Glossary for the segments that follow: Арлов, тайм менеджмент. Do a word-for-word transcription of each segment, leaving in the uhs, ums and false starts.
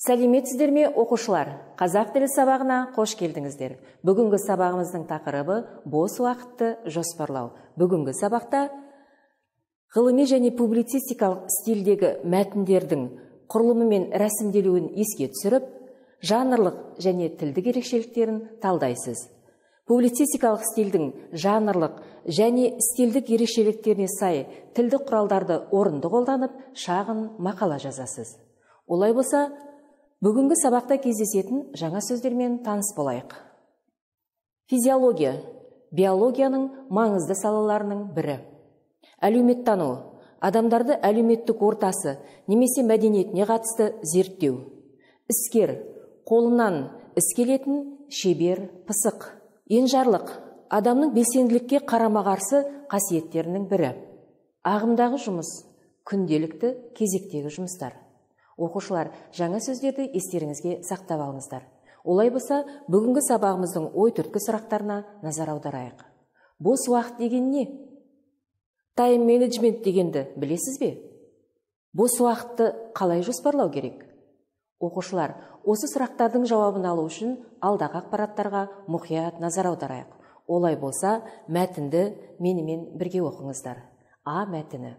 Сәлеметсіздер ме оқушылар, қазақ тілі сабағына қош келдіңіздер. Бүгінгі сабағымыздың тақырыбы бос уақытты жоспарлау. Бүгінгі сабақта ғылыми және публицистикалық стильдегі мәтіндердің құрылымы мен рәсімделуін еске түсіріп, жанрлық және тілдік ерекшеліктерін талдайсыз. Публицистикалық стильдің жанрлық және стильдік ерекшеліктеріне сай тілдік құралдарды орынды қолданып, шағын мақала жазасыз. Олай болса, бүгінгі сабақта кездесетін жаңа сөздермен таныс болайық. Физиология – биологияның маңызды салаларының бірі. Әлеуметтану – адамдарды әлеуметтік ортасы немесе мәдениетіне қатысты зерттеу. Іскер – қолынан іскелетін шебер пысық. Енжарлық – адамның белсенділікке қарама-қарсы қасиеттерінің бірі. Ағымдағы жұмыс – күнделікті кезектегі жұмыстар. Оқушылар, жаңа сөздерді естеріңізге сақтап алыңыздар. Олай болса, бүгінгі сабағымыздың ой түрткі сұрақтарына назар аударайық. Бос уақыт деген не? Тайм менеджмент дегенді білесіз бе? Бос уақытты қалай жоспарлау керек? Оқушылар, осы сұрақтардың жауабын алу үшін алдағы ақпараттарға мұқият назар аударайық. Олай болса, мәтінді менімен бірге оқыңыздар. А мәтіні.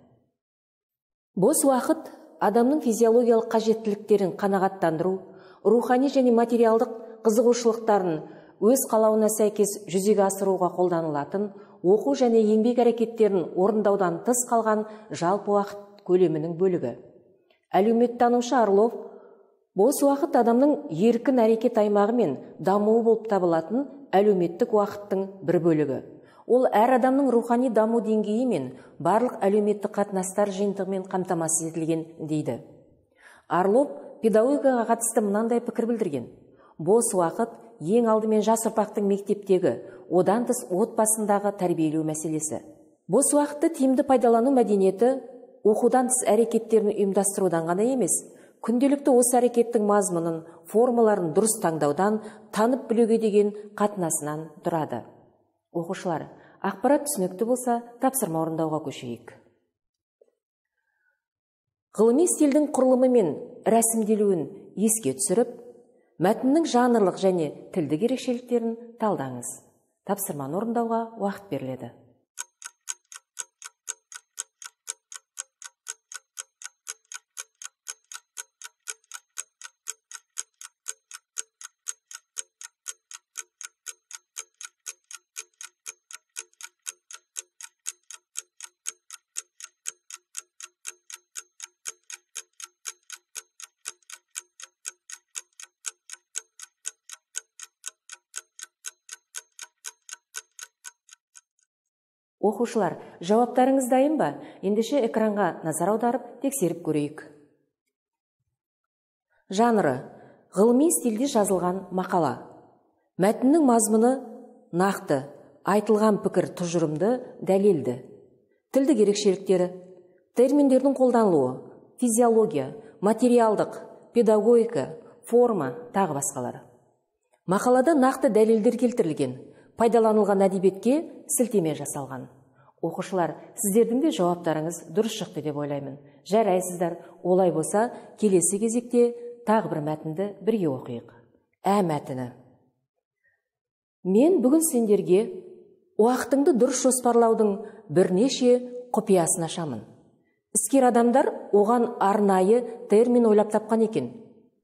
Бос уақыт адамның физиологиялық қажеттіліктерін қанағаттандыру, рухани және материалдық қызығушылықтарын өз қалауына сәйкес жүзеге асыруға қолданылатын, оқу және еңбек әрекеттерін орындаудан тыс қалған жалпы уақыт көлемінің бөлігі. Әлеуметтанушы Арлов, бос уақыт адамның еркін әрекет аймағы мен дамуы болып табылатын әлеуметтік уақыттың бір бөлігі. Ол әр адамның рухани даму деңгейі мен барлық әлеуметтік қатынастар жиынтығымен қамтамасыз етілген дейді. Арлов педагогикаға қатысты мынандай пікір білдірген. Бос уақыт ең алдымен жас ұрпақтың мектептегі, одан тыс отбасындағы тәрбиелеу мәселесі. Бос уақытты тиімді пайдалану мәдениеті оқудан тыс әрекеттерін ұйымдастырудан ғана емес, күнделікті осы әрекеттің мазмұнын, формаларын дұрыс таңдаудан, танып білуге деген қатынасынан тұрады. Оқушылар, ақпарат түсінікті болса, тапсырма орындауға көшейік. Ғылыми стильдің құрылымы мен рәсімделуін еске түсіріп, мәтіннің жанрлық және тілдік ерекшеліктерін талдаңыз. Тапсырманы орындауға уақыт беріледі. Оқушылар, жауаптарыңыз дайын ба? Ендеше экранға назар аударып, тексеріп көрейік. Жанры – ғылыми стильде жазылған мақала. Мәтіннің мазмұны – нақты, айтылған пікір тұжырымды, дәлелді. Тілдік ерекшеліктері – терминдердің қолданылуы, физиология, материалдық, педагогика, форма, тағы басқалары. Мақалада нақты дәлелдер келтірілген. Пайдаланылған әдебиетке сілтеме жасалған. Оқушылар, сіздердің де жауаптарыңыз дұрыс шықты деп ойлаймын. Жарайсыздар, олай болса, келесі кезекте тағы бір мәтінді бірге оқиық. Ә мәтіні. Мен бүгін сендерге уақытыңды дұрыс жоспарлаудың бірнеше құпиясын ашамын. Іскер адамдар оған арнайы термин ойлап тапқан екен.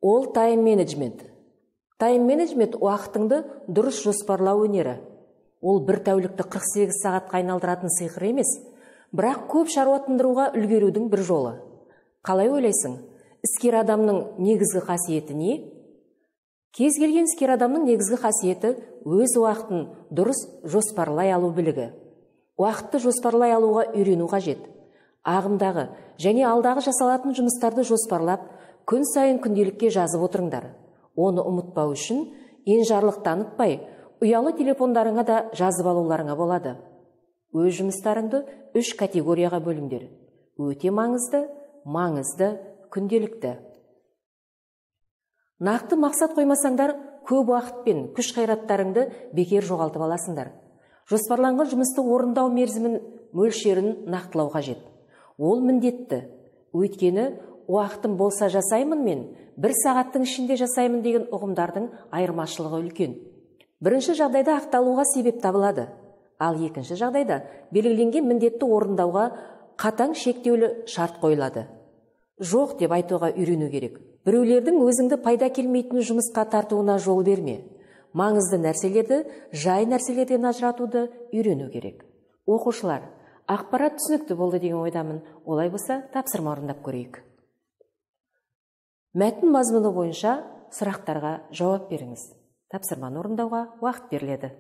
Ол тайм менеджмент. Тайм менеджмент уақытыңды дұрыс жоспарлау өнері. Ол бір тәулікті қырық сегіз сағатқа айналдыратын сиқыр емес, бірақ көп шаруаттандыруға үлгерудің бір жолы. Қалай ойлайсың? Іскер адамның негізгі қасиеті не? Кез келген іскер адамның негізгі қасиеті өз уақытын дұрыс жоспарлай алу білігі. Уақытты жоспарлай алуға үйрену қажет. Ағымдағы және алдағы жасалатын жұмыстарды жоспарлап, күн сайын күнделікке жазып отырыңдар. Оны ұмытпау үшін енжарлық танытпай, ұялы телефондарыңа да жазып алуларыңа болады. Өз жұмыстарыңды үш категорияға бөліңдер. Өте маңызды, маңызды, күнделікті. Нақты мақсат қоймасаңдар, көп уақытпен күш қайраттарыңды бекер жоғалтып аласыңдар. Жоспарланған жұмысты орындау мерзімін мөлшерін нақтылау қажет. Ол міндетті. Өйткені уақытым болса жасаймын мен, бір сағаттың ішінде жасаймын деген ұғымдардың айырмашылығы үлкен. Бірінші жағдайда ақталуға себеп табылады, ал екінші жағдайда белгіленген міндетті орындауға қатаң шектеулі шарт қойылады. Жоқ деп айтуға үйрену керек. Біреулердің өзіңді пайда келмейтін жұмысқа тартуына жол берме. Маңызды нәрселерді жай нәрселерден ажыратуды үйрену керек. Оқушылар, ақпарат түсінікті болды деген ойдамын. Олай болса, тапсырма орындап көрейік. Мәтін мазмұны бойынша сұрақтарға жауап беріңіз. Тапсырманы орындауға уақыт беріледі.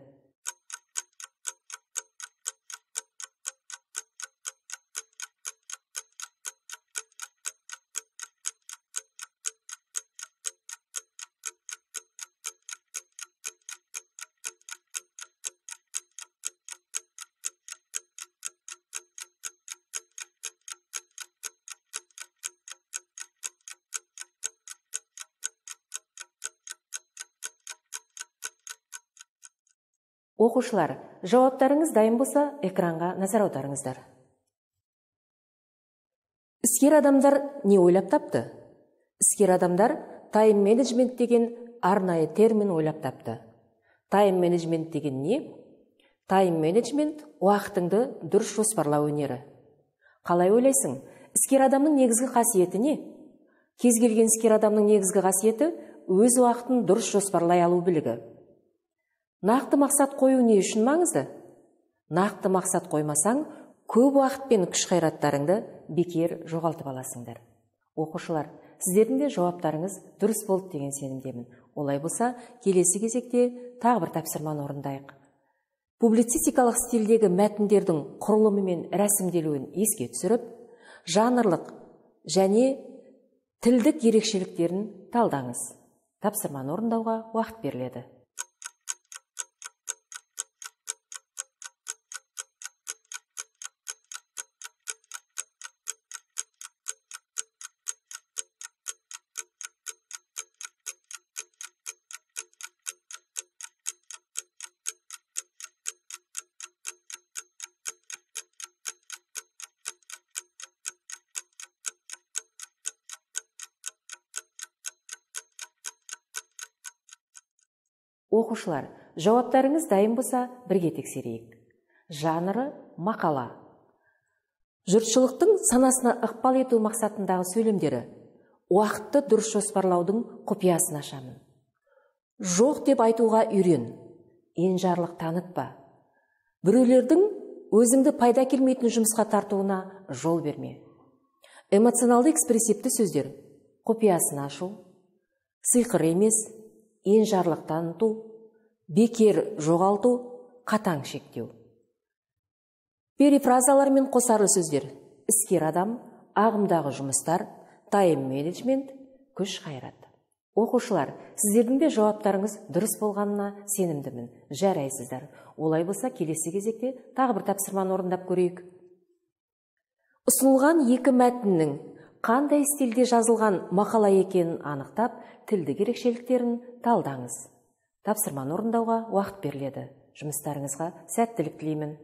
Оқушылар, жауаптарыңыз дайын болса, экранға назар аударыңыздар. Іскер адамдар не ойлап тапты? Іскер адамдар тайм менеджмент деген арнайы термин ойлап тапты. Тайм менеджмент деген не? Тайм менеджмент уақытыңды дұрыс жоспарлау өнері. Қалай ойлайсың? Іскер адамның негізгі қасиеті не? Кез келген іскер адамның негізгі қасиеті өз уақытын дұрыс жоспарлай алу білігі. Нақты мақсат қою не үшін маңызды? Нақты мақсат қоймасаң, көп уақыт пен күш қайраттарыңды бекер жоғалтып аласыңдар. Оқушылар, сіздердің де жауаптарыңыз дұрыс болды деген сенімдемін. Олай болса, келесі кезекте тағы бір тапсырманы орындайық. Публицистикалық стильдегі мәтіндердің құрылымы мен рәсімделуін еске түсіріп, жанрлық және тілдік ерекшеліктерін талдаңыз. Тапсырманы орындауға уақыт беріледі. Оқушылар, жауаптарыңыз дайын болса, бірге тексерейік. Жанры – мақала. Жұртшылықтың санасына ықпал ету мақсатындағы сөйлемдері. Уақытты дұрыс жоспарлаудың құпиясын ашамын. Жоқ деп айтуға үйрен. Енжарлық танытпа. Біреулердің өзіңді пайда келмейтін жұмысқа тартуына жол берме. Эмоционалды экспрессивті сөздер. Құпиясын ашу. Сиқыр емес. Енжарлық таныту, бекер жоғалту, қатаң шектеу. Перефразалар мен қосарлы сөздер, іскер адам, ағымдағы жұмыстар, тайм менеджмент, күш қайрат. Оқушылар, сіздердің де жауаптарыңыз дұрыс болғанына сенімдімін. Жарайсыздар. Олай болса, келесі кезекте тағы бір тапсырманы орындап көрейік. Ұсынылған екі мәтіннің қандай стильде жазылған мақала екенін анықтап, тілдік ерекшеліктерін талдаңыз. Тапсырманы орындауға уақыт беріледі. Жұмыстарыңызға сәттілік тілеймін.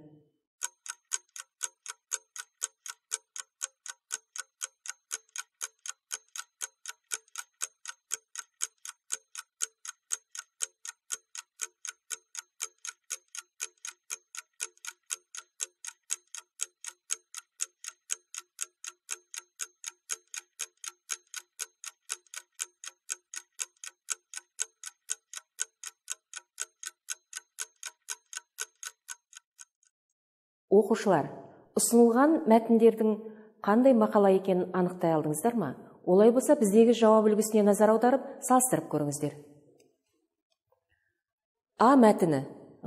Оқушылар, ұсынылған мәтіндердің қандай мақала екенін анықтай алдыңыздар ма? Олай болса, біздегі жауап үлгісіне назар аударып, салыстырып көріңіздер. А мәтіні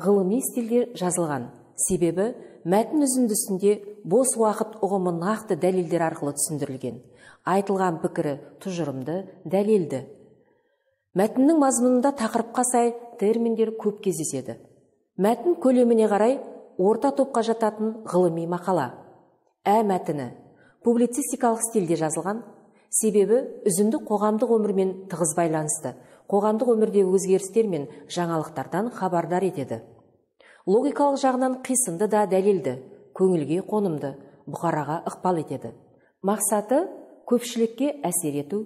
ғылыми стильде жазылған. Себебі, мәтін үзіндісінде бос уақыт ұғымы нақты дәлелдер арқылы түсіндірілген. Айтылған пікірі тұжырымды, дәлелді. Мәтіннің мазмұнында тақырыпқа сай терминдер көп кездеседі. Мәтін көлеміне қарай орта топқа жататын ғылыми мақала. Ә мәтіні публицистикалық стильде жазылған, себебі үзінді қоғамдық өмірмен тығыз байланысты. Қоғамдық өмірде өзгерістер мен жаңалықтардан хабардар етеді. Логикалық жағынан қисынды да дәлелді, көңілге қонымды, бұқараға ықпал етеді. Мақсаты көпшілікке әсер ету,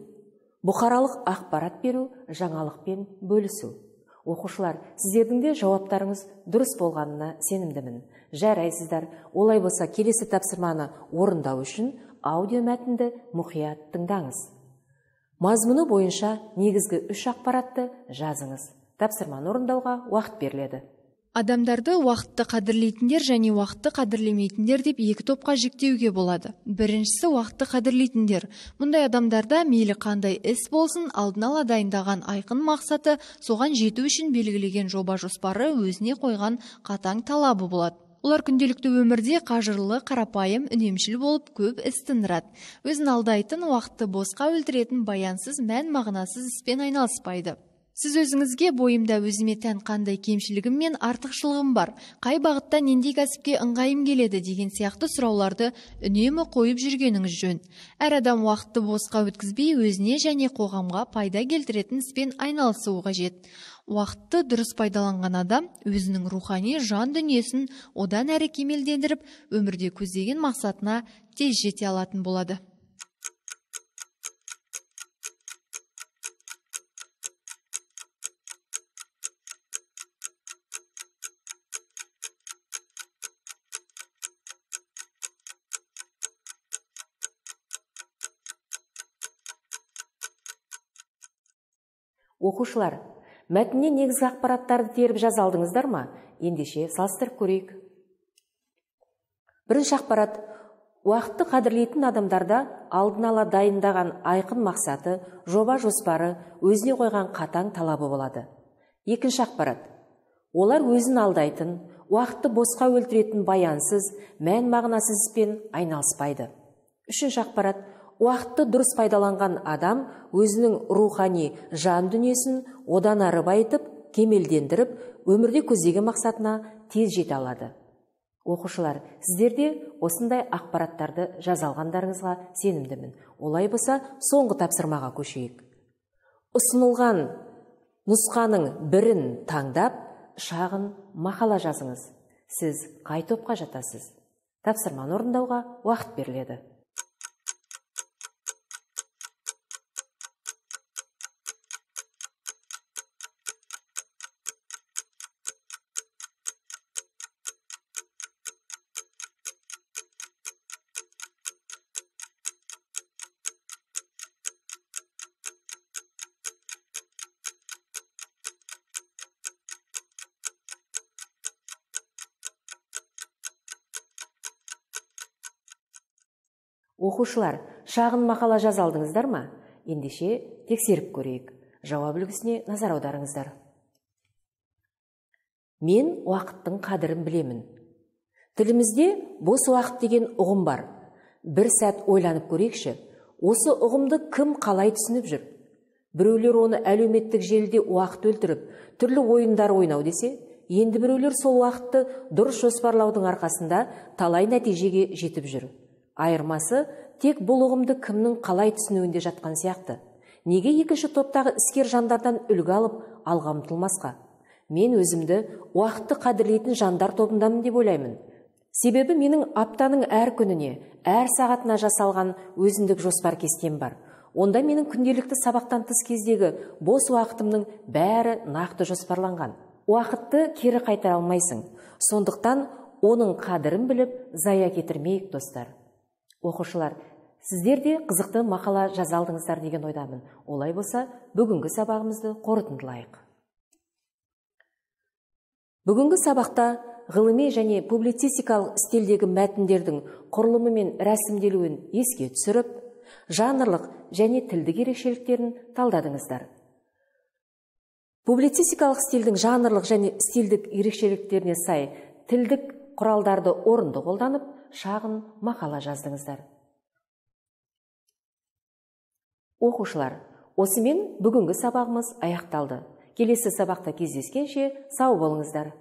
бұқаралық ақпарат беру, жаңалықпен бөлісу. Оқушылар, сіздердің де жауаптарыңыз дұрыс болғанына сенімдімін. Жарайсыздар, олай болса келесі тапсырманы орындау үшін аудио мәтінді мұқият тыңдаңыз. Мазмұны бойынша негізгі үш ақпаратты жазыңыз. Тапсырманы орындауға уақыт беріледі. Адамдарды уақытты қадірлейтіндер және уақытты қадірлемейтіндер деп екі топқа жіктеуге болады. Біріншісі уақытты қадірлейтіндер. Мұндай адамдарда мейлі қандай іс болсын, алдын ала дайындаған айқын мақсаты, соған жету үшін белгілеген жоба жоспары, өзіне қойған қатаң талабы болады. Олар күнделікті өмірде қажырлы, қарапайым, үнемшіл болып көп іс тындырады. Өзін алдайтын, уақытты босқа өлтіретін баянсыз, мән мағынасыз іспен айналыспайды. Сіз өзіңізге бойымда өзіме тән қандай кемшілігім мен артықшылығым бар, қай бағытта нендей кәсіпке ыңғайым келеді деген сияқты сұрауларды үнемі қойып жүргеніңіз жөн. Әр адам уақытты босқа өткізбей, өзіне және қоғамға пайда келтіретін іспен айналысуы қажет. Уақытты дұрыс пайдаланған адам өзінің рухани жан дүниесін одан әрі кемелдендіріп, өмірде көздеген мақсатына тез жете алатын болады. Оқушылар, мәтінне негізгі ақпараттарды теріп жаза алдыңыздар ма? Ендеше салыстырып көрейік. Бірінші ақпарат: уақытты қадірлейтін адамдарда алдын ала дайындаған айқын мақсаты, жоба жоспары, өзіне қойған қатаң талабы болады. Екінші ақпарат: олар өзін алдайтын, уақытты босқа өлтіретін баянсыз, мән мағынасыз іспен айналыспайды. Үшінші ақпарат: уақытты дұрыс пайдаланған адам өзінің рухани жан дүниесін одан ары байытып, кемелдендіріп, өмірде көздеген мақсатына тез жете алады. Оқушылар, сіздерде осындай ақпараттарды жазалғандарыңызға сенімдімін. Олай болса, соңғы тапсырмаға көшейік. Ұсынылған нұсқаның бірін таңдап, шағын мақала жазыңыз. Сіз қай топқа жатасыз? Тапсырманы орындауға уақыт беріледі. Оқушылар, шағын мақала жаза алдыңыздар ма? Ендеше тексеріп көрейік. Жауап үлгісіне назар аударыңыздар. Мен уақыттың қадірін білемін. Тілімізде бос уақыт деген ұғым бар. Бір сәт ойланып көрейікші. Осы ұғымды кім қалай түсініп жүр? Біреулер оны әлеуметтік желіде уақыт өлтіріп, түрлі ойындар ойнау десе, енді біреулер сол уақытты дұрыс жоспарлаудың арқасында талай нәтижеге жетіп жүр. Айырмасы тек бұл ұғымды кімнің қалай түсінуінде жатқан сияқты. Неге екінші топтағы іскер жандардан үлгі алып алға ұмтылмасқа? Мен өзімді уақытты қадірлейтін жандар тобындамын деп ойлаймын. Себебі менің аптаның әр күніне, әр сағатына жасалған өзіндік жоспар кестем бар. Онда менің күнделікті сабақтан тыс кездегі бос уақытымның бәрі нақты жоспарланған. Уақытты кері қайтара алмайсың. Сондықтан оның қадірін біліп, зая кетірмейік, достар. Оқушылар, сіздерде қызықты мақала жаза алдыңыздар деген ойдамын. Олай болса, бүгінгі сабағымызды қорытындылайық. Бүгінгі сабақта ғылыми және публицистикалық стильдегі мәтіндердің құрылымы мен рәсімделуін еске түсіріп, жанрлық және тілдік ерекшеліктерін талдадыңыздар. Публицистикалық стильдің жанрлық және стильдік ерекшеліктеріне сай тілдік құралдарды орынды қолданып, шағын мақала жаздыңыздар. Оқушылар, осымен бүгінгі сабағымыз аяқталды. Келесі сабақта кездескенше сау болыңыздар.